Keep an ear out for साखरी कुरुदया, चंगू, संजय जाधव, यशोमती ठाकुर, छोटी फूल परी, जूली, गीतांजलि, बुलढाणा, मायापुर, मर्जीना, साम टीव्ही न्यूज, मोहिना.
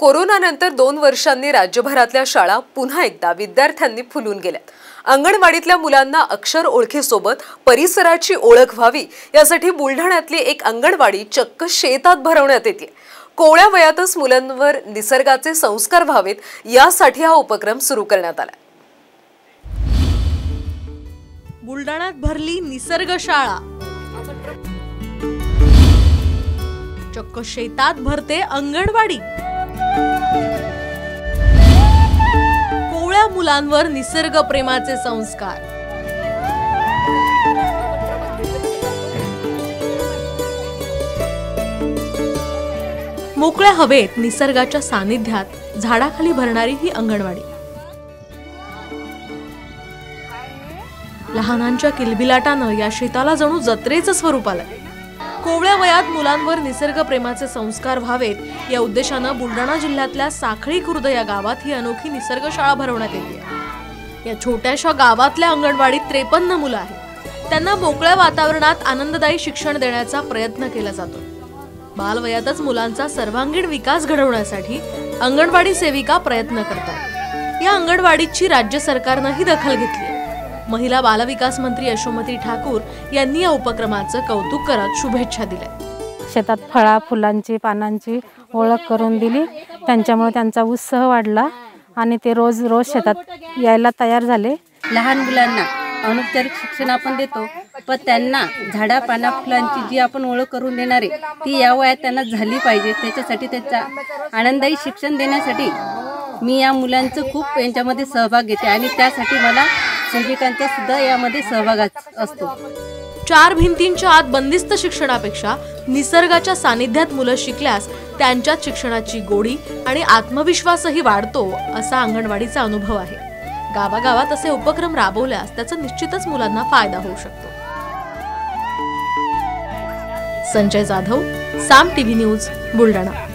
कोरोनानंतर 2 वर्षांनी राज्यभरातल्या शाळा पुन्हा एकदा विद्यार्थ्यांनी फुलून गेल्यात। अंगणवाडीतल्या मुलांना अक्षर ओळखीसोबत परिसराची ओळख व्हावी यासाठी बुलढाण्यातली एक अंगणवाडी चक्क शेतात भरवण्यात येते। कोवळ्या वयातच मुलांवर निसर्गाचे संस्कार व्हावेत यासाठी हा उपक्रम सुरू करण्यात आला। बुलढाण्यात भरली निसर्ग शाळा, चक्क शेतात भरते अंगणवाडी। कोवळ्या मुलांवर निसर्ग प्रेमाचे संस्कार। मोकळ्या हवेत निसर्गाच्या सानिध्यात झाडाखाली भरणारी ही अंगणवाडी लहानांच्या किलबिलाटानं या शेताला जणू जत्रेचं स्वरूप आलं। कोवळ्या वयात मुलांवर निसर्ग प्रेमाचे संस्कार व्हावेत या उद्देशाने बुलढाणा जिल्ह्यातल्या साखरी कुरुदया गावात ही अनोखी निसर्ग शाळा भरवण्यात येते। या छोट्याशा गावातल्या अंगणवाडीत 53 मुलं आहेत। त्यांना मोकळ्या वातावरणात आनंददायी शिक्षण देण्याचा प्रयत्न केला जातो। बालवयातच मुलांचा सर्वांगीण विकास घडवण्यासाठी अंगणवाडी सेविका प्रयत्न करतात। या अंगणवाडीची राज्य सरकारनेही दखल घेतली। महिला बालविकास मंत्री यशोमती ठाकुर यांनी या उपक्रमाचं कौतुक करत शुभेच्छा दिल्या। शेतात फळा फुलांची पानांची ओळख करून दिली, त्यांच्यामुळे त्यांचा उत्साह वाढला आणि ते रोज रोज शेतात यायला तयार झाले। लहान मुलांना अनौपचारिक शिक्षण आपण देतो, पण त्यांना झाडा पाना फुलांची जी आपण ओळख करून देणारे ती या वयात त्यांना झाली पाहिजे। त्याच्यासाठी त्यांचा आनंददायी शिक्षण देण्यासाठी मी या मुलांचं खूप यांच्यामध्ये सहभाग घेते आणि त्यासाठी मला सेविकांचा सुद्धा यामध्ये सहभाग असतो। 4 भिंतींच्या आत बंदिस्त शिक्षणापेक्षा निसर्गाच्या सानिध्यात मुलं शिकल्यास त्यांच्या शिक्षणाची गोडी आणि आत्मविश्वासही वाढतो असा अंगणवाडीचा अनुभव आहे। गावागावात असे उपक्रम राबवल्यास त्याचा निश्चितच मुलांना फायदा होऊ शकतो। संजय जाधव, साम टीव्ही न्यूज, बुलढाणा।